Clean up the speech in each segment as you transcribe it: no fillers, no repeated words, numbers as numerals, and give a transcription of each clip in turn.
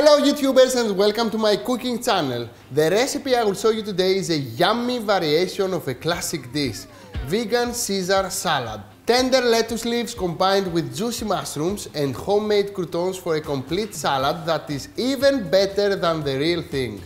Hello YouTubers and welcome to my cooking channel. The recipe I will show you today is a yummy variation of a classic dish, vegan Caesar salad. Tender lettuce leaves combined with juicy mushrooms and homemade croutons for a complete salad that is even better than the real thing.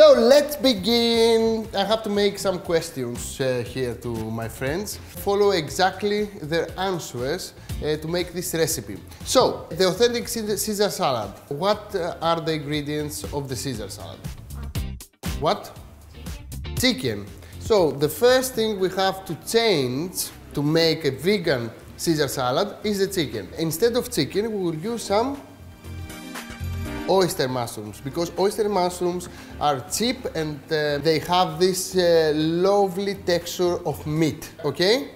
So let's begin. I have to make some questions here to my friends. Follow exactly their answers to make this recipe. So, the authentic Caesar salad. What are the ingredients of the Caesar salad? What? Chicken. So, the first thing we have to change to make a vegan Caesar salad is the chicken. Instead of chicken, we will use some oyster mushrooms, because oyster mushrooms are cheap and they have this lovely texture of meat, okay?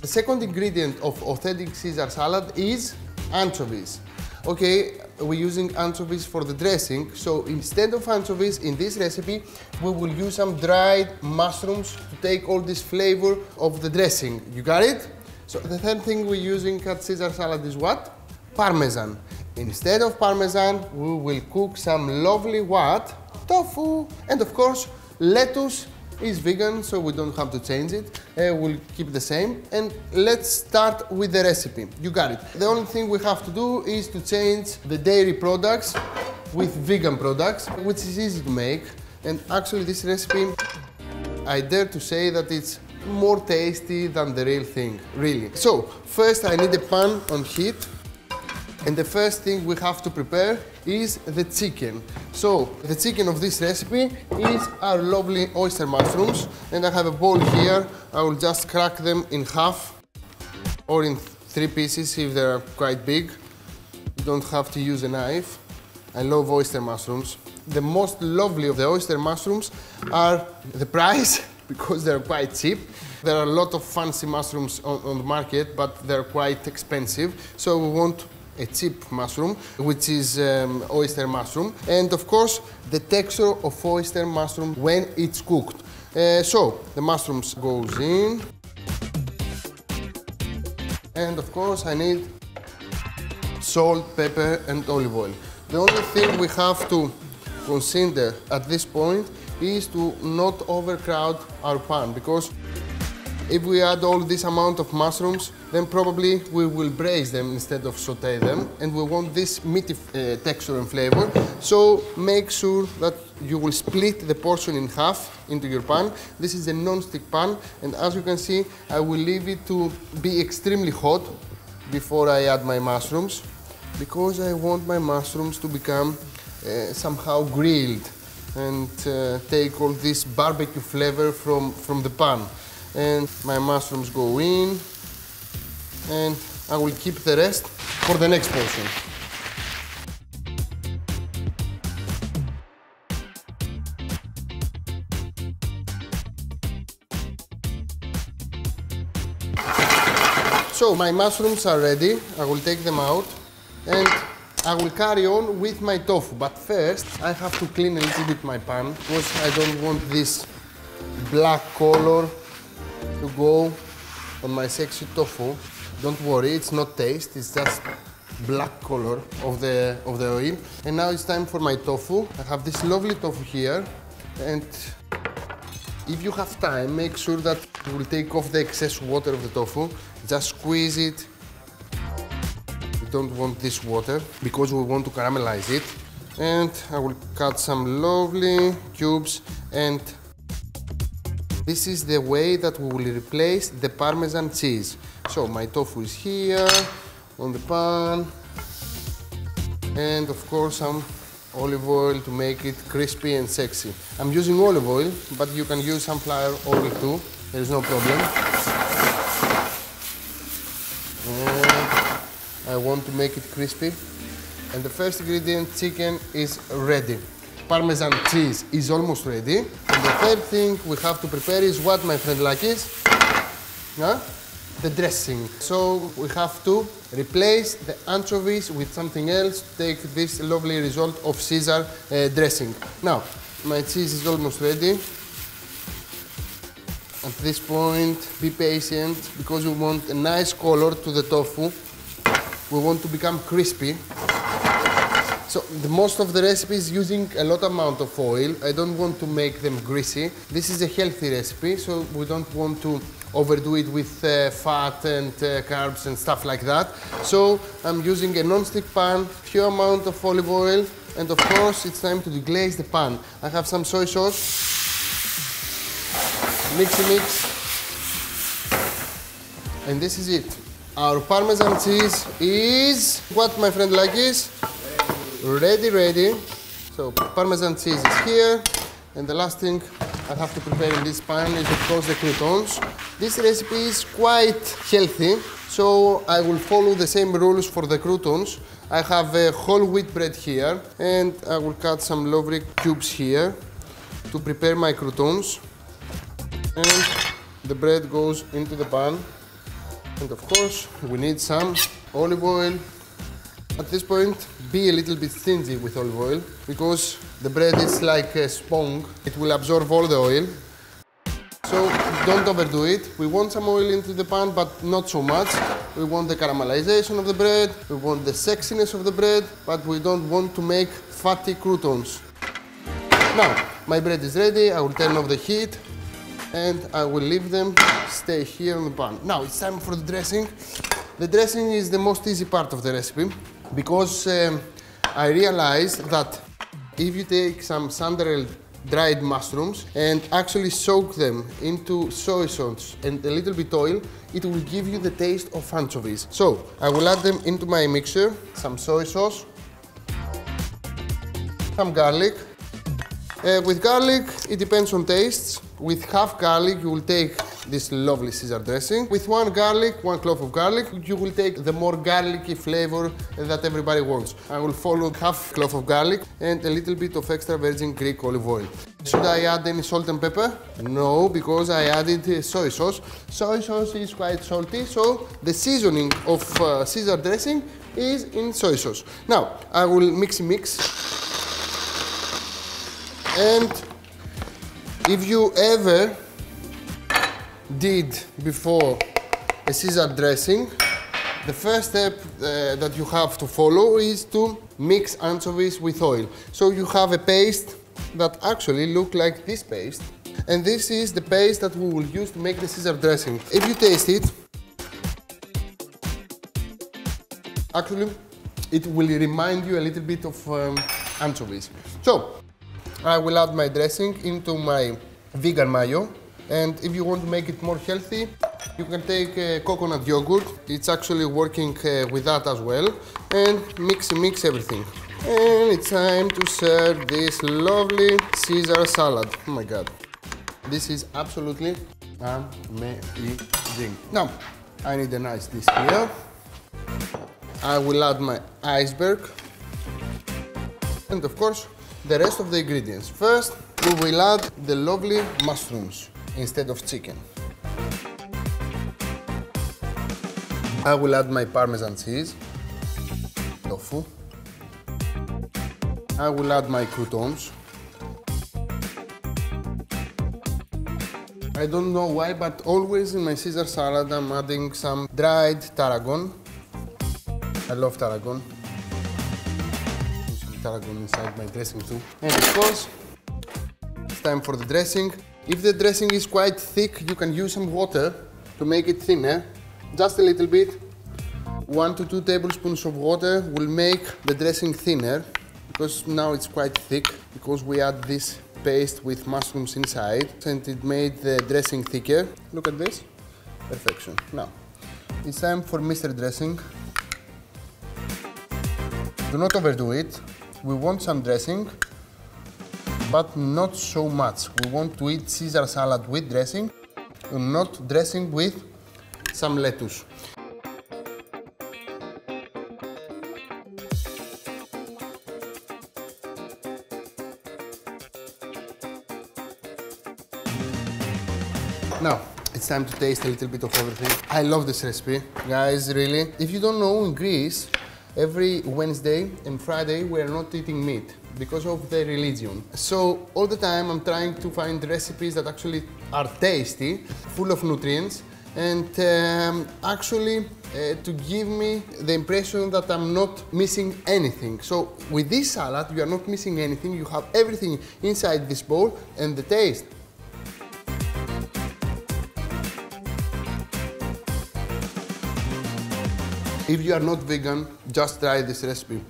The second ingredient of authentic Caesar salad is anchovies. Okay, we're using anchovies for the dressing, so instead of anchovies in this recipe, we will use some dried mushrooms to take all this flavor of the dressing. You got it? So the third thing we're using at Caesar salad is what? Parmesan. Instead of parmesan, we will cook some lovely what? Tofu. And of course, lettuce is vegan, so we don't have to change it. We'll keep the same. And let's start with the recipe. You got it. The only thing we have to do is to change the dairy products with vegan products, which is easy to make. And actually, this recipe, I dare to say that it's more tasty than the real thing, really. So, first I need a pan on heat. And the first thing we have to prepare is the chicken. So, the chicken of this recipe is our lovely oyster mushrooms. And I have a bowl here. I will just crack them in half or in three pieces if they are quite big. You don't have to use a knife. I love oyster mushrooms. The most lovely of the oyster mushrooms are the price, because they're quite cheap. There are a lot of fancy mushrooms on the market, but they're quite expensive. So, we want a cheap mushroom, which is oyster mushroom, and of course the texture of oyster mushroom when it's cooked. So the mushrooms goes in, and of course I need salt, pepper, and olive oil. The only thing we have to consider at this point is to not overcrowd our pan, because if we add all this amount of mushrooms, then probably we will braise them instead of sauté them, and we want this meaty texture and flavor. So make sure that you will split the portion in half into your pan. This is a non-stick pan, and as you can see, I will leave it to be extremely hot before I add my mushrooms, because I want my mushrooms to become somehow grilled and take all this barbecue flavor from the pan. And my mushrooms go in, and I will keep the rest for the next portion. So my mushrooms are ready. I will take them out and I will carry on with my tofu. But first, I have to clean a little bit my pan, because I don't want this black color to go on my sexy tofu. Don't worry, it's not taste, it's just black color of the oil. And now it's time for my tofu. I have this lovely tofu here, and if you have time, make sure that you will take off the excess water of the tofu. Just squeeze it. We don't want this water because we want to caramelize it. And I will cut some lovely cubes, and this is the way that we will replace the Parmesan cheese. So my tofu is here on the pan, and of course some olive oil to make it crispy and sexy. I'm using olive oil, but you can use sunflower oil too. There is no problem. And I want to make it crispy. And the first ingredient, chicken, is ready. Parmesan cheese is almost ready. And the third thing we have to prepare is what, my friend Lakis? Huh? The dressing. So we have to replace the anchovies with something else to take this lovely result of Caesar dressing. Now, my cheese is almost ready. At this point, be patient, because we want a nice color to the tofu. We want to become crispy. So the most of the recipe is using a lot amount of oil. I don't want to make them greasy. This is a healthy recipe, so we don't want to overdo it with fat and carbs and stuff like that. So I'm using a non-stick pan, few amount of olive oil, and of course it's time to deglaze the pan. I have some soy sauce. Mixy mix. And this is it. Our Parmesan cheese is what my friend like is. Ready. So Parmesan cheese is here. And the last thing I have to prepare in this pan is, of course, the croutons. This recipe is quite healthy, so I will follow the same rules for the croutons. I have a whole wheat bread here, and I will cut some lovely cubes here to prepare my croutons. And the bread goes into the pan. And of course, we need some olive oil. At this point, be a little bit stingy with olive oil, because the bread is like a sponge. It will absorb all the oil. So don't overdo it. We want some oil into the pan, but not so much. We want the caramelization of the bread. We want the sexiness of the bread, but we don't want to make fatty croutons. Now, my bread is ready. I will turn off the heat, and I will leave them stay here on the pan. Now it's time for the dressing. The dressing is the most easy part of the recipe, because I realized that if you take some sun-dried dried mushrooms and actually soak them into soy sauce and a little bit oil, it will give you the taste of anchovies. So I will add them into my mixer, some soy sauce, some garlic. With garlic, it depends on tastes. With half garlic, you will take this lovely Caesar dressing. With one clove of garlic, you will take the more garlicky flavor that everybody wants. I will follow half clove of garlic and a little bit of extra virgin Greek olive oil. Should I add any salt and pepper? No, because I added soy sauce. Soy sauce is quite salty, so the seasoning of Caesar dressing is in soy sauce. Now, I will mix. And if you ever did before a Caesar dressing, the first step that you have to follow is to mix anchovies with oil. So you have a paste that actually looks like this paste. And this is the paste that we will use to make the Caesar dressing. If you taste it, actually, it will remind you a little bit of anchovies. So, I will add my dressing into my vegan mayo, and if you want to make it more healthy, you can take coconut yogurt. It's actually working with that as well, and mix everything. And it's time to serve this lovely Caesar salad. Oh my God, this is absolutely amazing. Now, I need an ice dish here. I will add my iceberg, and of course, the rest of the ingredients. First, we will add the lovely mushrooms instead of chicken. I will add my Parmesan cheese, tofu. I will add my croutons. I don't know why, but always in my Caesar salad I'm adding some dried tarragon. I love tarragon. Tarragon inside my dressing too. And of course, it's time for the dressing. If the dressing is quite thick, you can use some water to make it thinner, just a little bit. 1 to 2 tablespoons of water will make the dressing thinner, because now it's quite thick, because we add this paste with mushrooms inside, and it made the dressing thicker. Look at this, perfection. Now, it's time for Mr. Dressing. Do not overdo it. We want some dressing, but not so much. We want to eat Caesar salad with dressing, and not dressing with some lettuce. Now, it's time to taste a little bit of everything. I love this recipe, guys, really. If you don't know, in Greece, every Wednesday and Friday, we are not eating meat. because of the religion. So all the time I'm trying to find recipes that actually are tasty, full of nutrients, and to give me the impression that I'm not missing anything. So with this salad, you are not missing anything. You have everything inside this bowl and the taste. If you are not vegan, just try this recipe.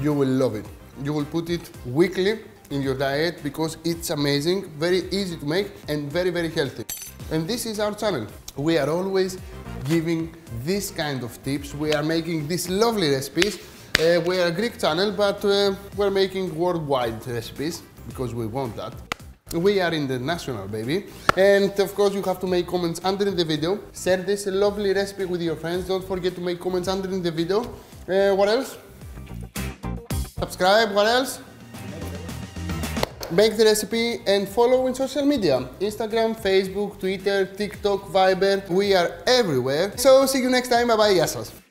You will love it. You will put it weekly in your diet because it's amazing, very easy to make and very, very healthy. And this is our channel. We are always giving this kind of tips. We are making these lovely recipes. We are a Greek channel, but we're making worldwide recipes because we want that. We are international, baby. And of course, you have to make comments under the video. Share this lovely recipe with your friends. Don't forget to make comments under the video. What else? Subscribe, what else? Make the recipe and follow in social media. Instagram, Facebook, Twitter, TikTok, Viber. We are everywhere. So see you next time. Bye-bye. Γεια σας.